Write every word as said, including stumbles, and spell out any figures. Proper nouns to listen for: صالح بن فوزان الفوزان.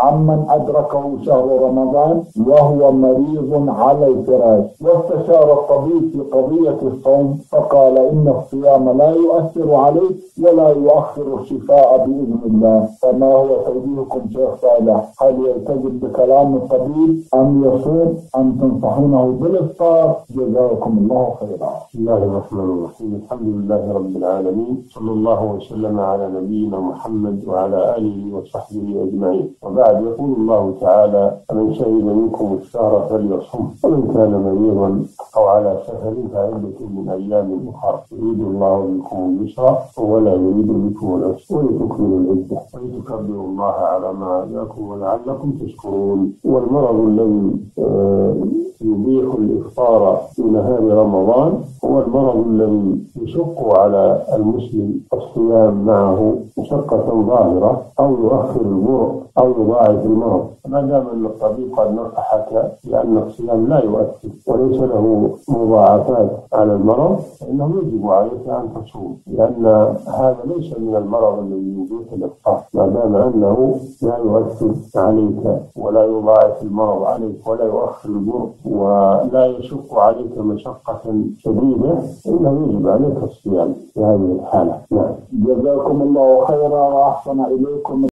عمن أدركه شهر رمضان وهو مريض على الفراش، واستشار الطبيب في قضية الصوم فقال إن الصيام لا يؤثر عليه ولا يؤخر الشفاء بإذن الله. فما هو توجيهكم شيخ صالح؟ هل يلتزم بكلام الطبيب أم يصوم أم تنصحونه بالإفطار؟ جزاكم الله خيرا. بسم الله الرحمن الرحيم، الحمد لله رب العالمين، صلى الله وسلم على نبينا محمد وعلى آله وصحبه أجمعين، وبعد. يقول الله تعالى: فمن شهد منكم الشهر فليصمه ومن كان مريضا أو على سفر فعدة من أيام أخرى، يريد الله بكم اليسر ولا يريد بكم العسر ولتكملوا العدة ولتكبروا الله على ما هداكم ولعلكم تشكرون. والمرض الذي يبيح الإفطار في نهار رمضان هو المرض الذي يشق على المسلم الصيام معه مشقة ظاهرة أو يؤخر البرء أو يضاعف المرض. ما دام أن الطبيب قد نصحك لأن الصيام لا يؤثر وليس له مضاعفات على المرض، فإنه يجب عليك أن تصوم، لأن هذا ليس من المرض الذي يبيح الإفطار ما دام أنه لا يؤثر عليك ولا يضاعف المرض عليك ولا يؤخر البرء ولا يشق عليك مشقة شديدة، إنه يجب عليك الصيام في هذه الحالة. نعم. جزاكم الله خيرا وأحسن إليكم.